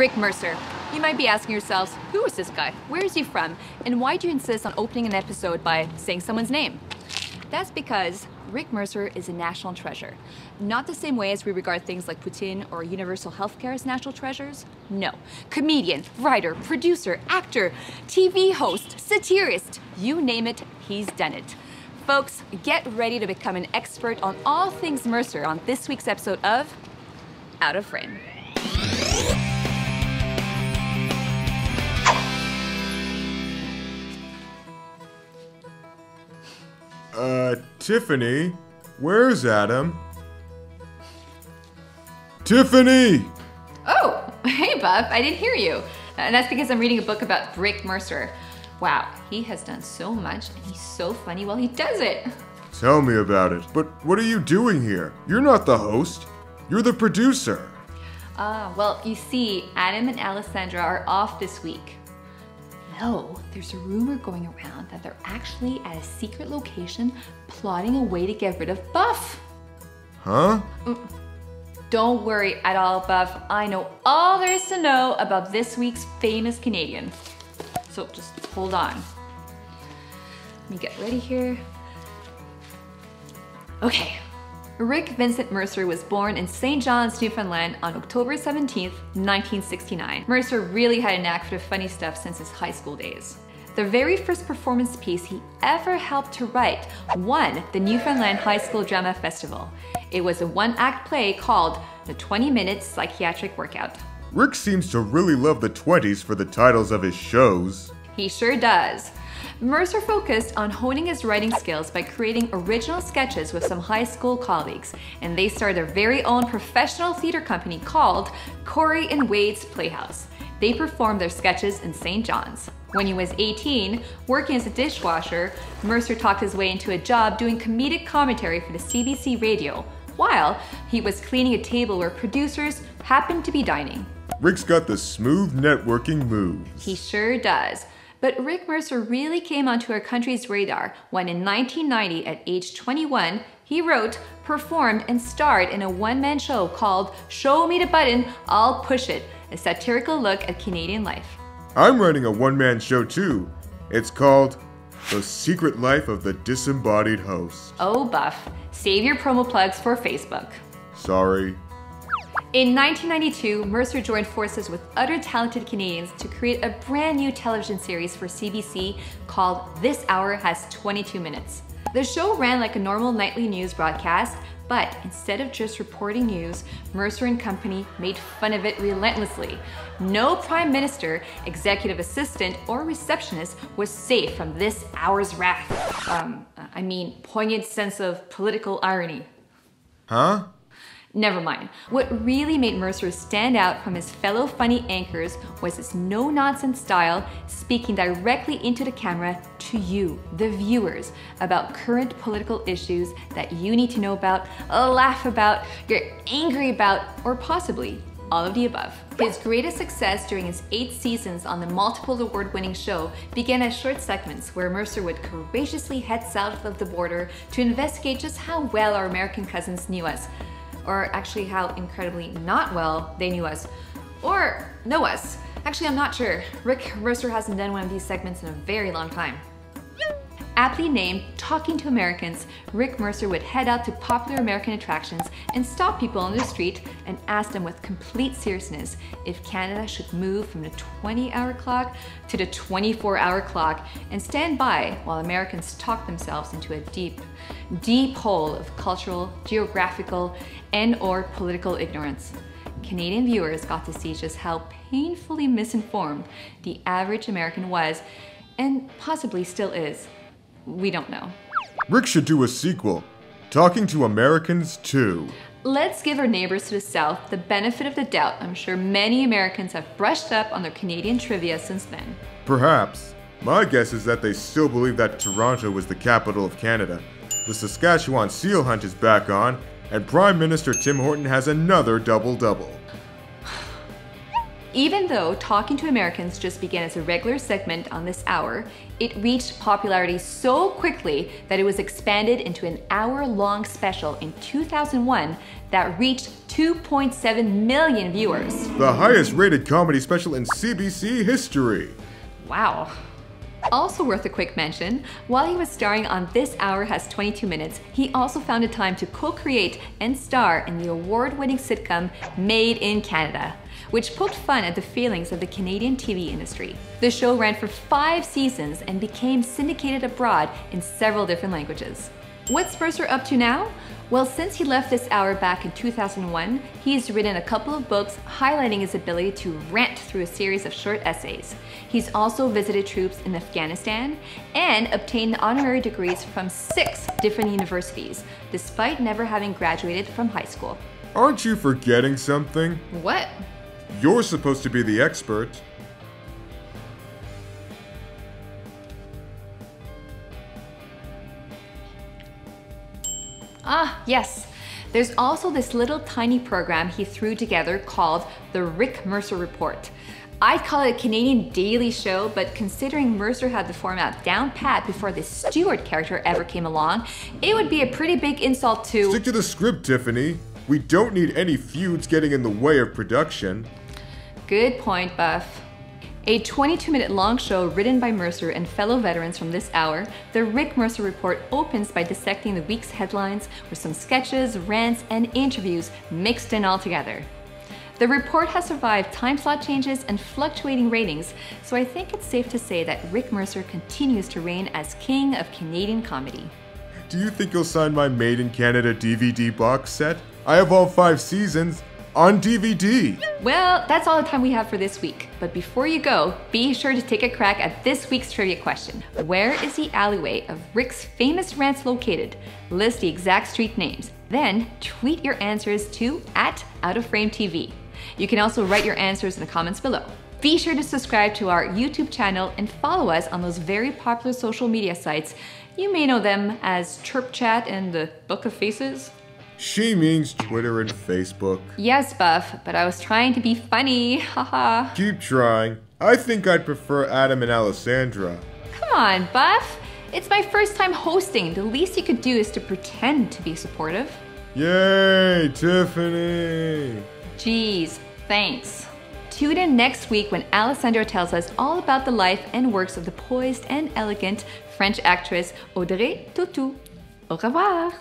Rick Mercer. You might be asking yourselves, who is this guy? Where is he from? And why do you insist on opening an episode by saying someone's name? That's because Rick Mercer is a national treasure. Not the same way as we regard things like Putin or universal healthcare as national treasures. No. Comedian, writer, producer, actor, TV host, satirist, you name it, he's done it. Folks, get ready to become an expert on all things Mercer on this week's episode of Out of Frame. Tiffany, where's Adam? Tiffany! Oh, hey, Buff, I didn't hear you. And that's because I'm reading a book about Rick Mercer. Wow, he has done so much, and he's so funny while he does it. Tell me about it. But what are you doing here? You're not the host. You're the producer. Well, you see, Adam and Alessandra are off this week. No, there's a rumor going around that they're actually at a secret location plotting a way to get rid of Buff. Huh? Don't worry at all, Buff. I know all there is to know about this week's famous Canadian. So just hold on. Let me get ready here. Okay. Rick Vincent Mercer was born in St. John's, Newfoundland on October 17th, 1969. Mercer really had a knack for the funny stuff since his high school days. The very first performance piece he ever helped to write won the Newfoundland High School Drama Festival. It was a one-act play called The 20-Minute Psychiatric Workout. Rick seems to really love the 20s for the titles of his shows. He sure does. Mercer focused on honing his writing skills by creating original sketches with some high school colleagues, and they started their very own professional theater company called Corey and Wade's Playhouse. They performed their sketches in St. John's. When he was 18, working as a dishwasher, Mercer talked his way into a job doing comedic commentary for the CBC Radio, while he was cleaning a table where producers happened to be dining. Rick's got the smooth networking moves. He sure does. But Rick Mercer really came onto our country's radar when in 1990, at age 21, he wrote, performed, and starred in a one-man show called Show Me The Button, I'll Push It, a satirical look at Canadian life. I'm writing a one-man show too. It's called The Secret Life of the Disembodied Host. Oh, Buff, save your promo plugs for Facebook. Sorry. In 1992, Mercer joined forces with other talented Canadians to create a brand new television series for CBC called This Hour Has 22 Minutes. The show ran like a normal nightly news broadcast, but instead of just reporting news, Mercer and company made fun of it relentlessly. No prime minister, executive assistant, or receptionist was safe from this hour's wrath. Poignant sense of political irony. Huh? Never mind. What really made Mercer stand out from his fellow funny anchors was his no-nonsense style, speaking directly into the camera to you, the viewers, about current political issues that you need to know about, laugh about, you're angry about, or possibly all of the above. His greatest success during his 8 seasons on the multiple award-winning show began as short segments where Mercer would courageously head south of the border to investigate just how well our American cousins knew us. Or actually how incredibly not well they knew us. Or know us. Actually, I'm not sure. Rick Mercer hasn't done one of these segments in a very long time. Aptly named Talking to Americans, Rick Mercer would head out to popular American attractions and stop people on the street and ask them with complete seriousness if Canada should move from the 20-hour clock to the 24-hour clock and stand by while Americans talk themselves into a deep, deep hole of cultural, geographical, and/or political ignorance. Canadian viewers got to see just how painfully misinformed the average American was, and possibly still is. We don't know. Rick should do a sequel, Talking to Americans 2. Let's give our neighbors to the south the benefit of the doubt. I'm sure many Americans have brushed up on their Canadian trivia since then. Perhaps. My guess is that they still believe that Toronto was the capital of Canada. The Saskatchewan seal hunt is back on, and Prime Minister Tim Horton has another double-double. Even though Talking to Americans just began as a regular segment on This Hour, it reached popularity so quickly that it was expanded into an hour-long special in 2001 that reached 2.7 million viewers. The highest-rated comedy special in CBC history. Wow. Also worth a quick mention, while he was starring on This Hour Has 22 Minutes, he also found a time to co-create and star in the award-winning sitcom Made in Canada, which poked fun at the failings of the Canadian TV industry. The show ran for 5 seasons and became syndicated abroad in several different languages. What's Mercer up to now? Well, since he left This Hour back in 2001, he's written a couple of books highlighting his ability to rant through a series of short essays. He's also visited troops in Afghanistan and obtained honorary degrees from 6 different universities, despite never having graduated from high school. Aren't you forgetting something? What? You're supposed to be the expert. Ah, yes. There's also this little tiny program he threw together called the Rick Mercer Report. I'd call it a Canadian daily show, but considering Mercer had the format down pat before the Stewart character ever came along, it would be a pretty big insult to— Stick to the script, Tiffany. We don't need any feuds getting in the way of production. Good point, Buff. A 22-minute long show written by Mercer and fellow veterans from This Hour, the Rick Mercer Report opens by dissecting the week's headlines with some sketches, rants, and interviews mixed in all together. The report has survived time slot changes and fluctuating ratings, so I think it's safe to say that Rick Mercer continues to reign as king of Canadian comedy. Do you think you'll sign my Made in Canada DVD box set? I have all 5 seasons. On DVD. Well, that's all the time we have for this week. But before you go, be sure to take a crack at this week's trivia question. Where is the alleyway of Rick's famous rants located? List the exact street names. Then tweet your answers to @OutOfFrameTV. You can also write your answers in the comments below. Be sure to subscribe to our YouTube channel and follow us on those very popular social media sites. You may know them as Chirp Chat and the Book of Faces. She means Twitter and Facebook. Yes, Buff, but I was trying to be funny, haha. Keep trying. I think I'd prefer Adam and Alessandra. Come on, Buff. It's my first time hosting. The least you could do is to pretend to be supportive. Yay, Tiffany. Jeez, thanks. Tune in next week when Alessandra tells us all about the life and works of the poised and elegant French actress Audrey Tautou. Au revoir.